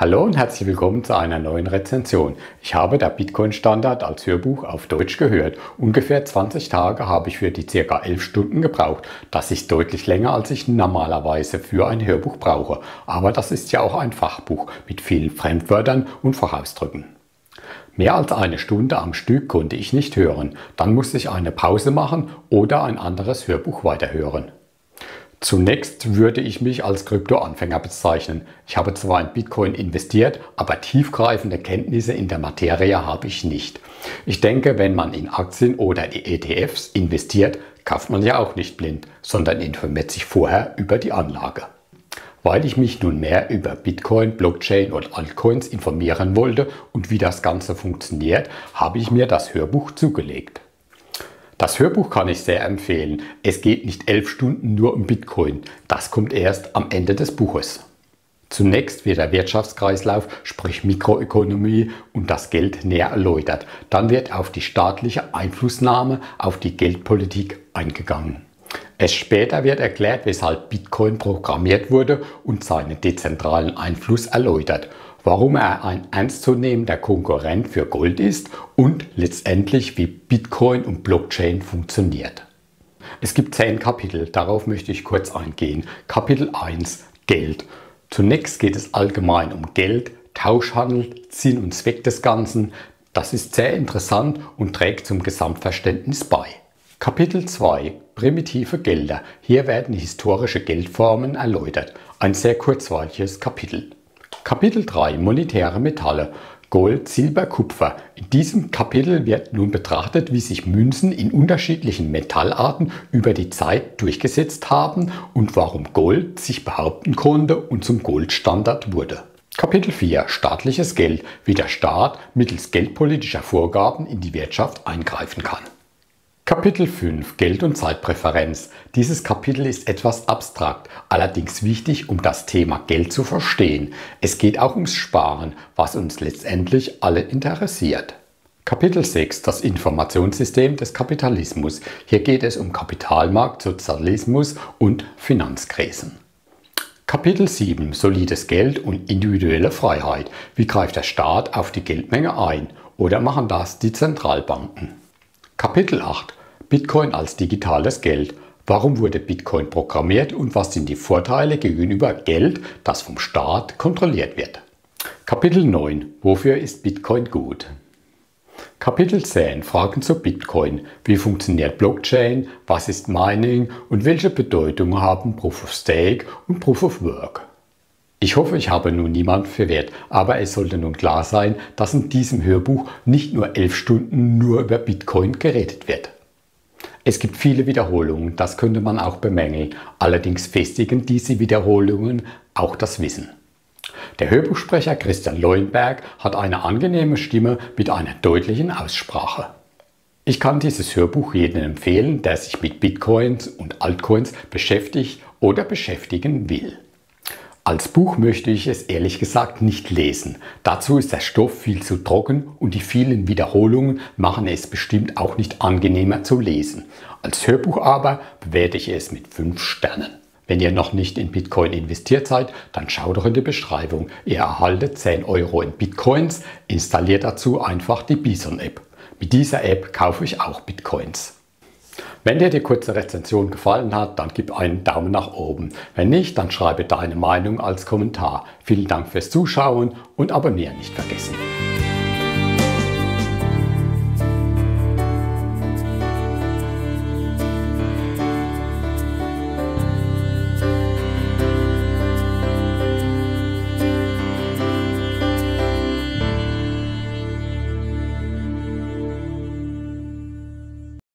Hallo und herzlich willkommen zu einer neuen Rezension. Ich habe der Bitcoin-Standard als Hörbuch auf Deutsch gehört. Ungefähr 20 Tage habe ich für die ca. 11 Stunden gebraucht. Das ist deutlich länger, als ich normalerweise für ein Hörbuch brauche. Aber das ist ja auch ein Fachbuch mit vielen Fremdwörtern und Fachausdrücken. Mehr als eine Stunde am Stück konnte ich nicht hören. Dann musste ich eine Pause machen oder ein anderes Hörbuch weiterhören. Zunächst würde ich mich als Kryptoanfänger bezeichnen. Ich habe zwar in Bitcoin investiert, aber tiefgreifende Kenntnisse in der Materie habe ich nicht. Ich denke, wenn man in Aktien oder die ETFs investiert, kauft man ja auch nicht blind, sondern informiert sich vorher über die Anlage. Weil ich mich nun mehr über Bitcoin, Blockchain und Altcoins informieren wollte und wie das Ganze funktioniert, habe ich mir das Hörbuch zugelegt. Das Hörbuch kann ich sehr empfehlen. Es geht nicht 11 Stunden nur um Bitcoin. Das kommt erst am Ende des Buches. Zunächst wird der Wirtschaftskreislauf, sprich Mikroökonomie und das Geld näher erläutert. Dann wird auf die staatliche Einflussnahme auf die Geldpolitik eingegangen. Erst später wird erklärt, weshalb Bitcoin programmiert wurde und seinen dezentralen Einfluss erläutert. Warum er ein ernstzunehmender Konkurrent für Gold ist und letztendlich wie Bitcoin und Blockchain funktioniert. Es gibt 10 Kapitel, darauf möchte ich kurz eingehen. Kapitel 1 – Geld. Zunächst geht es allgemein um Geld, Tauschhandel, Sinn und Zweck des Ganzen. Das ist sehr interessant und trägt zum Gesamtverständnis bei. Kapitel 2 – Primitive Gelder. Hier werden historische Geldformen erläutert. Ein sehr kurzweiliges Kapitel. Kapitel 3 – Monetäre Metalle – Gold, Silber, Kupfer. In diesem Kapitel wird nun betrachtet, wie sich Münzen in unterschiedlichen Metallarten über die Zeit durchgesetzt haben und warum Gold sich behaupten konnte und zum Goldstandard wurde. Kapitel 4 – Staatliches Geld – Wie der Staat mittels geldpolitischer Vorgaben in die Wirtschaft eingreifen kann. Kapitel 5 – Geld und Zeitpräferenz. Dieses Kapitel ist etwas abstrakt, allerdings wichtig, um das Thema Geld zu verstehen. Es geht auch ums Sparen, was uns letztendlich alle interessiert. Kapitel 6 – Das Informationssystem des Kapitalismus. Hier geht es um Kapitalmarkt, Sozialismus und Finanzkrisen. Kapitel 7 – Solides Geld und individuelle Freiheit. Wie greift der Staat auf die Geldmenge ein? Oder machen das die Zentralbanken? Kapitel 8 – Bitcoin als digitales Geld. Warum wurde Bitcoin programmiert und was sind die Vorteile gegenüber Geld, das vom Staat kontrolliert wird? Kapitel 9 – Wofür ist Bitcoin gut? Kapitel 10 – Fragen zu Bitcoin. Wie funktioniert Blockchain? Was ist Mining? Und welche Bedeutung haben Proof of Stake und Proof of Work? Ich hoffe, ich habe nun niemanden verwirrt, aber es sollte nun klar sein, dass in diesem Hörbuch nicht nur 11 Stunden nur über Bitcoin geredet wird. Es gibt viele Wiederholungen, das könnte man auch bemängeln, allerdings festigen diese Wiederholungen auch das Wissen. Der Hörbuchsprecher Christian Leuenberg hat eine angenehme Stimme mit einer deutlichen Aussprache. Ich kann dieses Hörbuch jedem empfehlen, der sich mit Bitcoins und Altcoins beschäftigt oder beschäftigen will. Als Buch möchte ich es ehrlich gesagt nicht lesen. Dazu ist der Stoff viel zu trocken und die vielen Wiederholungen machen es bestimmt auch nicht angenehmer zu lesen. Als Hörbuch aber bewerte ich es mit 5 Sternen. Wenn ihr noch nicht in Bitcoin investiert seid, dann schaut doch in die Beschreibung. Ihr erhaltet 10 € in Bitcoins, installiert dazu einfach die Bison-App. Mit dieser App kaufe ich auch Bitcoins. Wenn dir die kurze Rezension gefallen hat, dann gib einen Daumen nach oben. Wenn nicht, dann schreibe deine Meinung als Kommentar. Vielen Dank fürs Zuschauen und abonnieren nicht vergessen.